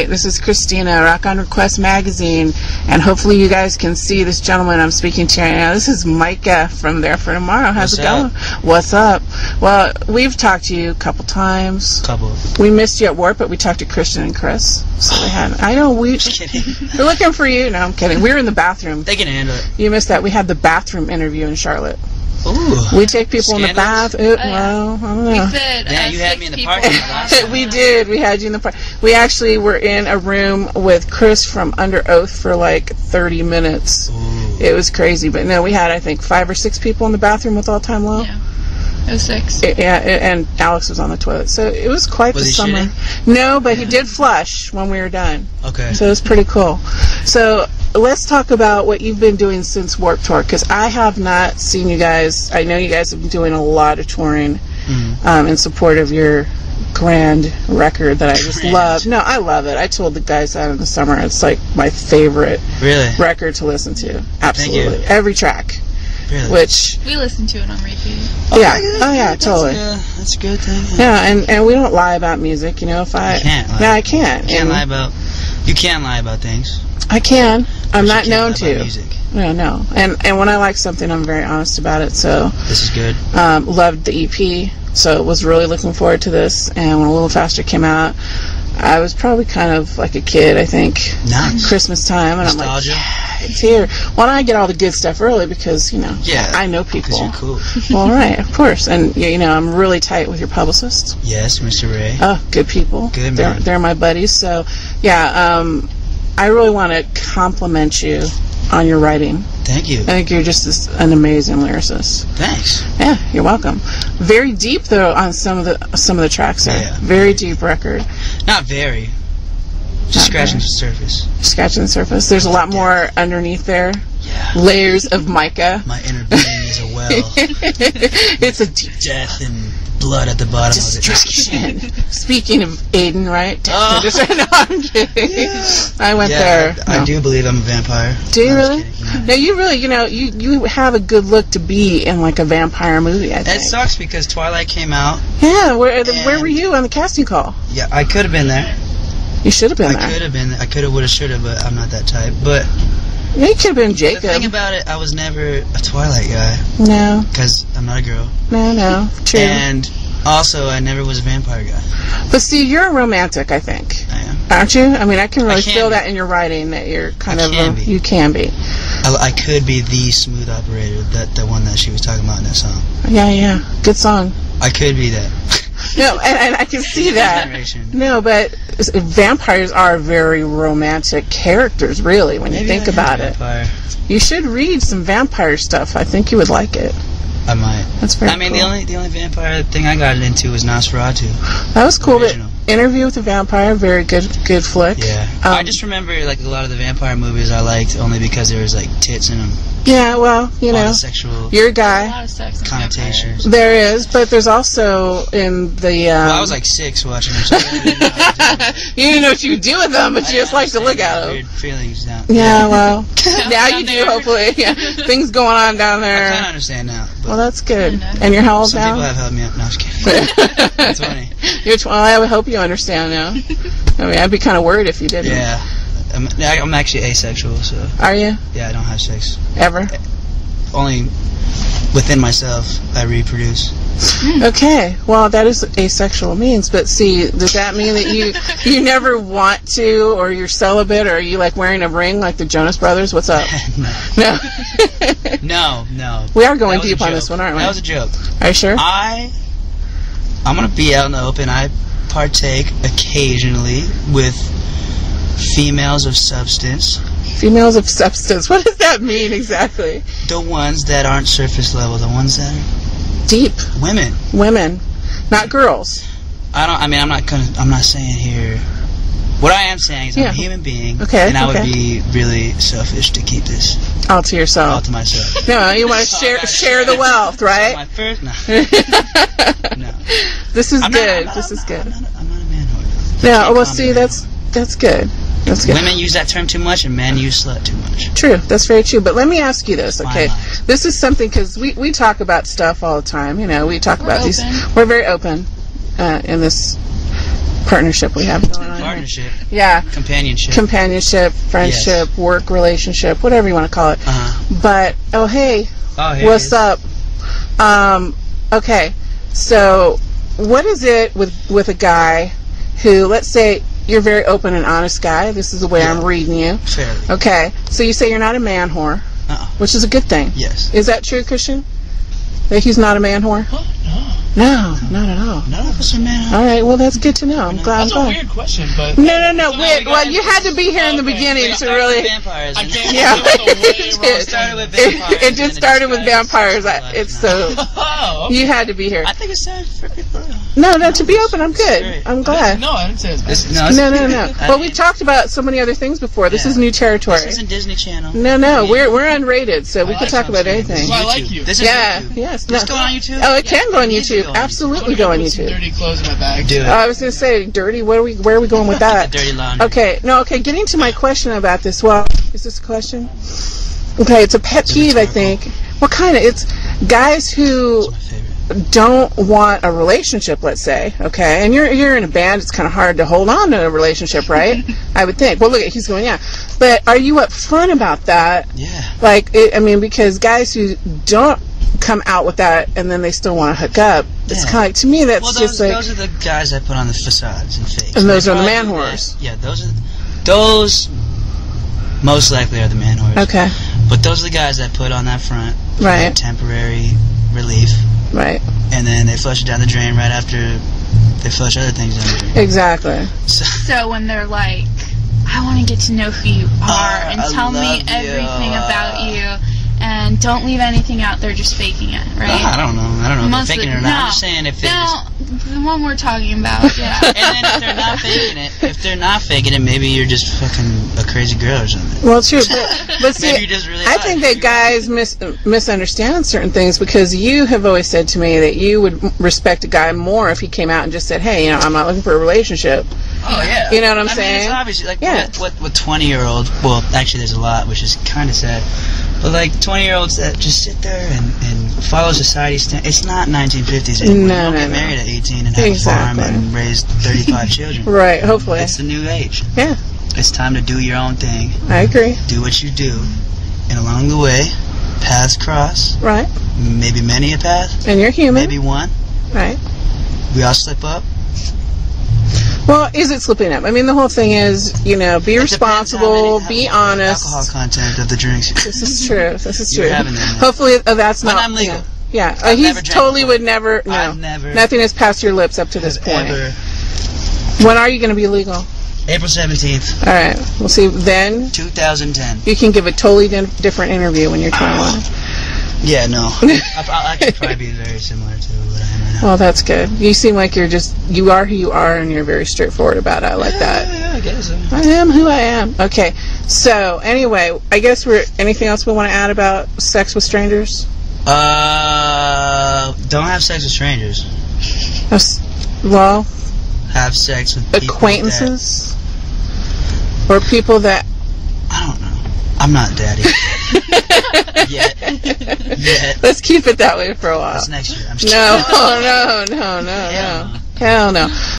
right, this is Christina, Rock On Request magazine, and hopefully you guys can see this gentleman I'm speaking to right now. This is Micah from There for Tomorrow. How's it going? What's up? Well, we've talked to you a couple times. We missed you at Warp, but we talked to Christian and Chris. So they had. I know we. Just kidding. We're looking for you. No, I'm kidding. We were in the bathroom. They can handle it. You missed that. We had the bathroom interview in Charlotte. Ooh, we take people Scandals? In the bath. Ooh, well, I don't know. We said, yeah, you had me in the party. We did. We had you in the party. We actually were in a room with Chris from Under Oath for like 30 minutes. Ooh. It was crazy. But no, we had, I think, 5 or 6 people in the bathroom with All Time Low. Yeah. It was 6. Yeah, and Alex was on the toilet. So it was quite the summer. Shitting? No, but he did flush when we were done. Okay. So it was pretty cool. So let's talk about what you've been doing since Warped Tour, because I have not seen you guys. I know you guys have been doing a lot of touring in support of your grand record that I just love. No, I love it. I told the guys that in the summer. It's like my favorite record to listen to. Absolutely. Every track. Really? Which we listen to it on repeat. Yeah. Oh yeah, totally. That's a good thing. Yeah, and we don't lie about music, you know. If I I can't. You can lie about things. I can. I'm not known to. Music. No, no. And when I like something, I'm very honest about it. So this is good. Loved the EP. So was really looking forward to this. And when A Little Faster came out, I was probably kind of like a kid, I think. Nice. Christmas time, and Nostalgia. I'm like, yeah, it's here. Why don't I get all the good stuff early? Because, you know, I know people. Because you're cool. Well, right, of course. And, you know, I'm really tight with your publicist. Yes, Mr. Ray. Oh, good people. Good man. They're my buddies. So, yeah, I really want to compliment you on your writing. Thank you. I think you're just an amazing lyricist. Thanks. Yeah, you're welcome. Very deep though on some of the tracks there. Yeah. Very deep record. Not very. Just scratching the surface. Scratching the surface. There's a lot more underneath there. Yeah. Layers of Micah. My inner being is a well. It's a deep death and blood at the bottom of it. Speaking of Aiden, right? Oh. No, I'm kidding. Yeah. I went there. I do believe I'm a vampire. Do you really? Yeah. No, you really, you know, you have a good look to be in like a vampire movie, I think. That sucks because Twilight came out. Yeah, where were you on the casting call? Yeah, I could have been there. You should have been there. I could have been there. I could have, would have, should have, but I'm not that type. But yeah, you could have been Jacob. The thing about it, I was never a Twilight guy. No. Because I'm not a girl. No, no. True. And also, I never was a vampire guy. But see, you're a romantic, I think. I am. Aren't you? I mean, I can really feel that in your writing, that you're kind of a... You can be. I could be the smooth operator, the one that she was talking about in that song. Yeah, yeah. Good song. I could be that. No, and I can see that. No, but vampires are very romantic characters, really, when you think about it. You should read some vampire stuff. I think you would like it. I might. That's very cool. I mean, the only vampire thing I got into was Nosferatu. That was cool. Interview with the Vampire, very good flick. Yeah. I just remember, like, a lot of the vampire movies I liked only because there was, like, tits in them. Yeah, well, you know, sexual, you're a guy. A lot of sex connotations. There is, but there's also in the... well, I was, like, 6 watching them. So you didn't know what you would do with them, but you just like to look at them. Weird feelings now. Yeah, well, now you do, hopefully. Yeah. Things going on down there. I kind of understand now. Well, that's good. And you're how old now? Some people have helped me up. No, I'm just kidding. I'm 20. You're 20. I would hope you understand now. I mean, I'd be kind of worried if you didn't. Yeah. I'm actually asexual, so... Are you? Yeah, I don't have sex. Ever? Only within myself, I reproduce. Okay. Well, that is what asexual means, but see, does that mean that you never want to, or you're celibate, or are you, like, wearing a ring like the Jonas Brothers? What's up? No. No? No. We are going deep on this one, aren't we? That was a joke. Are you sure? I'm going to be out in the open. I partake occasionally with... females of substance. Females of substance. What does that mean exactly? The ones that aren't surface level. The ones that are deep. Women. Women, not girls. I'm not saying here. What I am saying is, I'm a human being, and I would be really selfish to keep this all to yourself. All to myself. No, you want to share the wealth, right? My first. No. No. This is good. This is good. I'm not a man. No. Well, see, that's good. That's good. Women use that term too much, and men use slut too much. True. That's very true. But let me ask you this, okay? This is something, because we talk about stuff all the time. You know, we talk about these. We're very open in this partnership we have going on. Partnership. Yeah. Companionship. Companionship, friendship, yes. Work relationship, whatever you want to call it. But, oh, hey. Oh, hey. What's up? Okay. So, what is it with a guy who, let's say, you're a very open and honest guy. This is the way I'm reading you. Fairly. Okay. So, you say you're not a man whore, which is a good thing. Yes. Is that true, Christian? That he's not a man whore? What? No, not at all. None of us are men. All right, well, that's good to know. I'm glad. That's a weird question, but... No. Well, you had to be here in the beginning to really... Vampires. I can't started with vampires. It just started with vampires. It's so... You had to be here. I think it's sad for people. No, to be open, I'm good. I'm glad. No, I didn't say it's bad. No. But we talked about so many other things before. This is new territory. This isn't Disney Channel. No, we're unrated, so we could talk about anything. I like you. Yeah, yes. Does this go on YouTube? Oh, it can go on YouTube. Absolutely go on YouTube. Dirty clothes in my bag. Do it. I was going to say, dirty, where are we going with that? Dirty laundry. Okay, getting to my question about this. Well, is this a question? Okay, it's a pet peeve, I think. What kind of? It's guys who don't want a relationship, let's say, okay? And you're in a band, it's kind of hard to hold on to a relationship, right? I would think. Well, look, he's going, yeah. But are you upfront about that? Yeah. Like, because guys who don't come out with that and then they still want to hook up. It's kind of like, to me, that's just like... those are the guys that put on the facades and fakes. And those are the man whores. Yeah, those most likely are the man whores. Okay. But those are the guys that put on that front. Right. Temporary relief. Right. And then they flush it down the drain right after they flush other things down the drain. Exactly. So when they're like, I want to get to know who you are and tell me everything about you. And don't leave anything out there just faking it, right? I don't know if they're faking it or not. I'm just saying if the one we're talking about, yeah. And then if they're not faking it, maybe you're just fucking a crazy girl or something. Well, true, but see, maybe you're just really I think that guys misunderstand certain things because you have always said to me that you would respect a guy more if he came out and just said, hey, I'm not looking for a relationship. Oh, yeah. You know what I'm saying? It's obviously, like, what 20-year-olds, well, actually, there's a lot, which is kind of sad, but, like, 20-year-olds that just sit there and follow society standards. It's not 1950s anymore. No, you don't get married at 18 and have a farm and raise 35 children. Right, hopefully. It's the new age. Yeah. It's time to do your own thing. I agree. Do what you do. And along the way, paths cross. Right. Maybe many a path. And you're human. Maybe one. Right. We all slip up. Well, is it slipping up? I mean, the whole thing is, be responsible, be honest. Alcohol content of the drinks. This is true. Hopefully, that's not. But I'm legal. Yeah. He totally would never. No. Nothing has passed your lips up to this point. Ever. When are you going to be legal? April 17th. All right. We'll see then. 2010. You can give a totally different interview when you're 21. Yeah, no. I could probably be very similar to what I am right now. Well, that's good. You seem like you are who you are, and you're very straightforward about it. I like that. Yeah, I guess so. I am who I am. Okay. So, anyway, I guess anything else we want to add about sex with strangers? Don't have sex with strangers. Well? Have sex with people acquaintances? Or people that... I don't know. I'm not daddy. Yeah. Let's keep it that way for a while. That's next year. I'm just kidding. No. Hell no.